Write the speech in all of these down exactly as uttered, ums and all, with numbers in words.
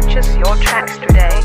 purchase your tracks today.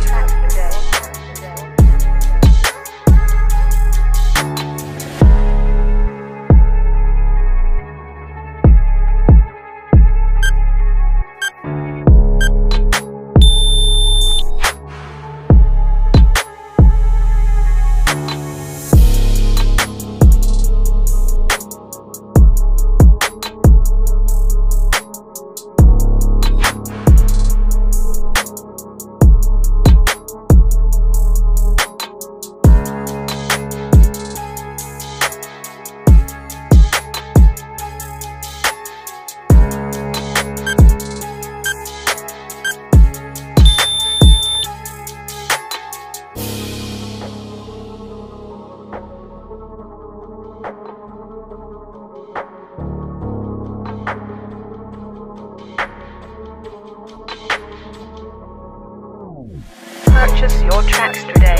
Purchase your tracks today.